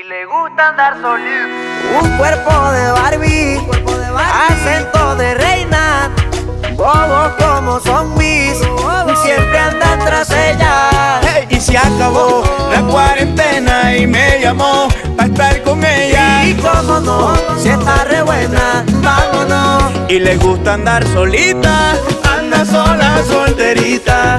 Y le gusta andar solito. Un cuerpo de Barbie, acento de reina, bobos como zombies, siempre andan tras ella. Hey, y se acabó la cuarentena y me llamó para estar con ella. Y cómo no, si está re buena, vámonos. Y le gusta andar solita, anda sola, solterita.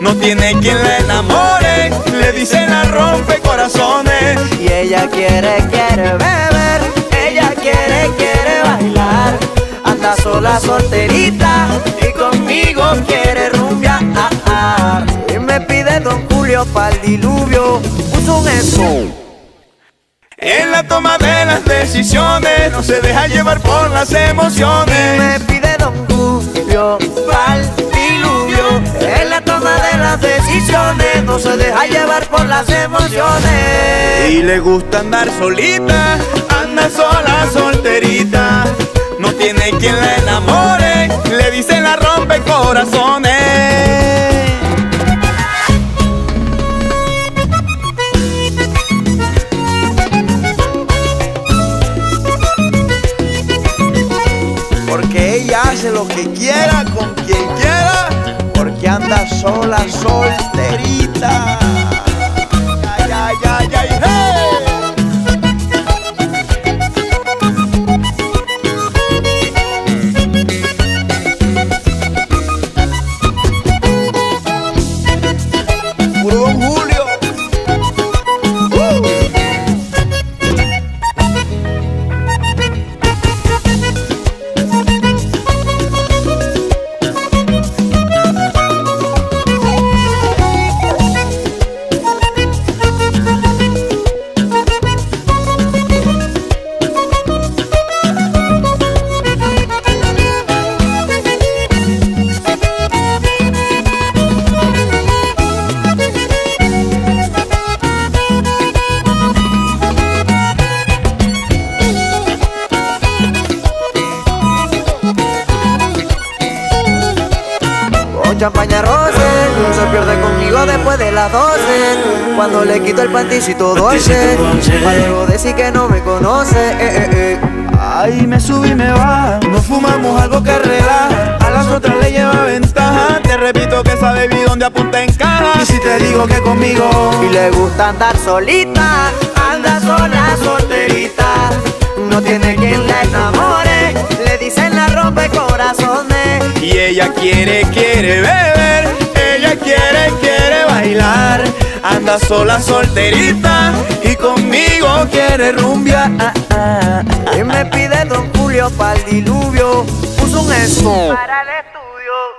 No tiene quien la enamore, le dicen la rompe corazones. Y ella quiere beber, ella quiere bailar. Anda sola, solterita, y conmigo quiere rumbear. Y me pide Don Julio pa'l diluvio, puso un eso. En la toma de las decisiones, no se deja llevar por las emociones. Y me pide Don Julio pa'l diluvio. De las decisiones, no se deja llevar por las emociones. Y le gusta andar solita, anda sola, solterita. No tiene quien la enamore, le dicen la rompe corazones. Porque ella hace lo que quiera, con quien quiera, porque anda sola, solterita. Ay, ay, ay, ay, hey. Puro Don Julio. Champaña Rose, se pierde conmigo después de las 12. Cuando le quito el panticito Dolce, para luego decir que no me conoce. Ay, me sube y me baja, nos fumamos algo que relaja. A las otras le lleva ventaja. Te repito que esa baby donde apunta encaja. Y si te digo que conmigo, y le gusta andar solita, anda sola, solterita. No tiene quien la enamore, le dicen la rompe corazones. Y ella quiere beber, ella quiere bailar. Anda sola, solterita, y conmigo quiere rumbear. Y me pide Don Julio pa'l diluvio, puso un eso.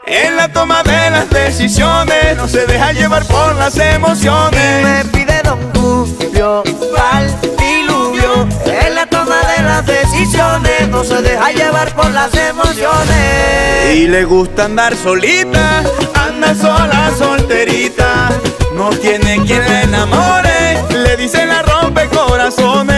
En la toma de las decisiones, no se deja llevar por las emociones. Y me pide Don Julio pa'l diluvio. En la toma de las decisiones, no se deja llevar por las emociones. Y le gusta andar solita, anda sola, solterita. No tiene quien la enamore, le dicen la rompe corazones.